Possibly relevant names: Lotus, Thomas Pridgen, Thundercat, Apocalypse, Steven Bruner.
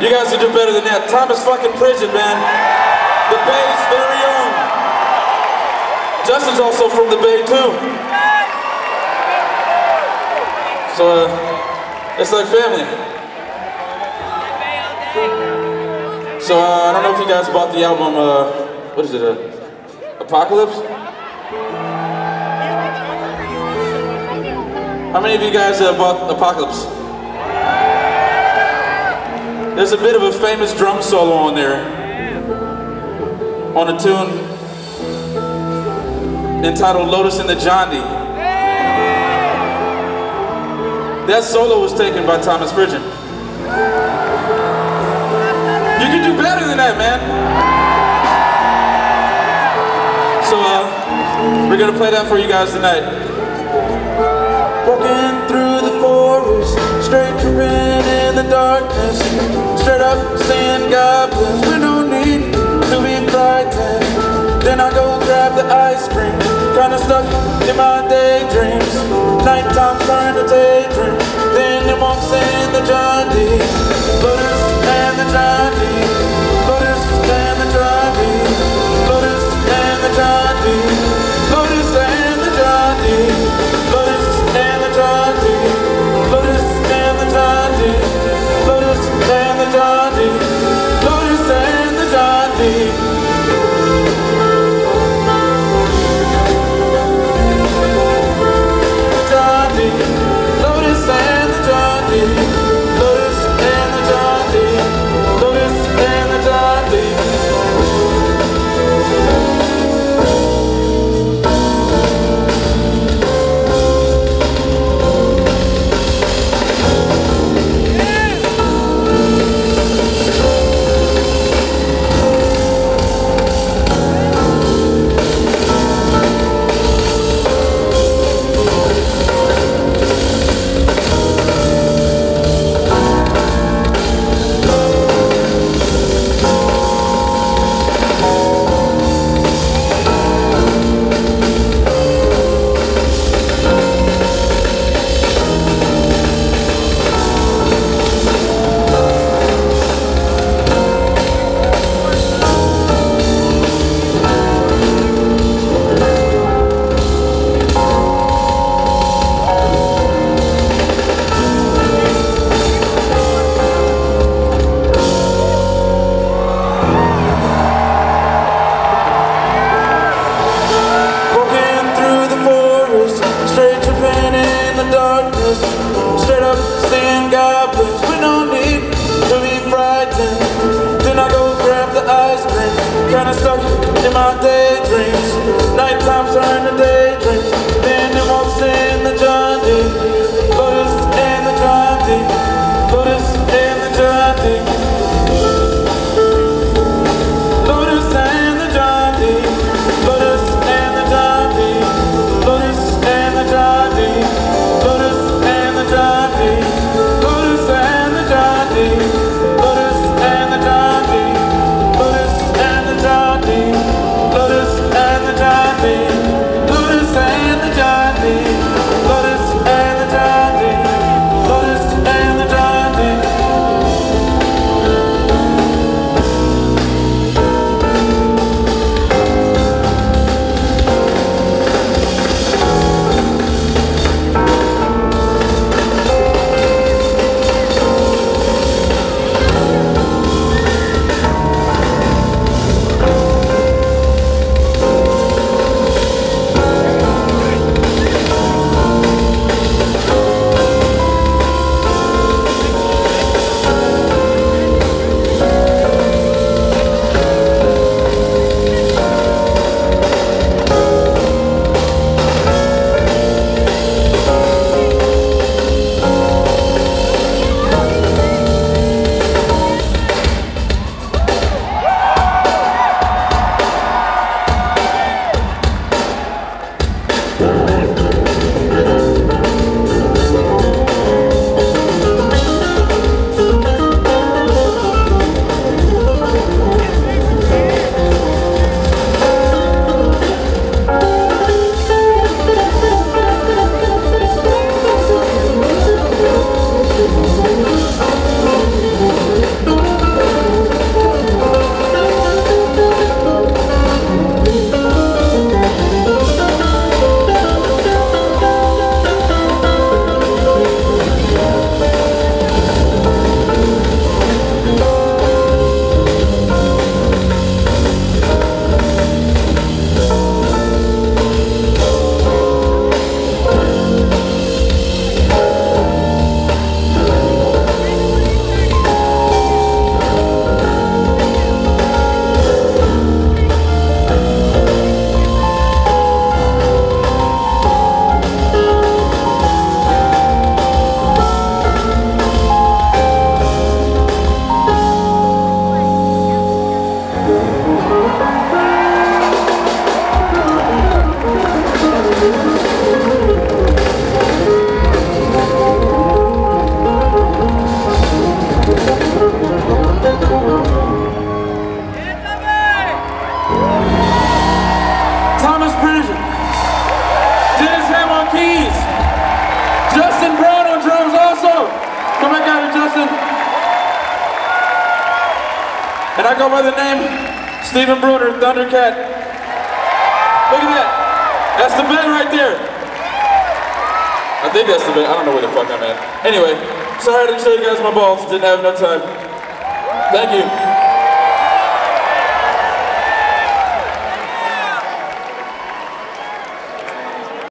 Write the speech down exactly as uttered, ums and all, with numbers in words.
You guys should do better than that. Thomas fucking Pridgen, man. The Bay's very own. Justin's also from the Bay, too. So, uh, it's like family. So, uh, I don't know if you guys bought the album, uh, what is it, uh, Apocalypse? How many of you guys uh, bought Apocalypse? There's a bit of a famous drum solo on there, on a tune entitled Lotus and the Johnny. That solo was taken by Thomas Pridgen. You can do better than that, man. So uh, we're gonna play that for you guys tonight. Walking through the forest, straight to red in the darkness. Straight up saying God bless, we don't need to be frightened. Then I go grab the ice cream, kinda stuck in my daydreams. Nighttime trying to daydream, then it walks in the John D. Lotus and the John D, Lotus and the John D, Lotus and the John D, Lotus and the John D, Lotus and the John D, Lotus and the John D, Lotus and the John D, Lotus and the John D. person. And I go by the name Steven Bruner, Thundercat. Look at that. That's the band right there. I think that's the band. I don't know where the fuck I'm at. Anyway, sorry I didn't show you guys my balls. Didn't have enough time. Thank you.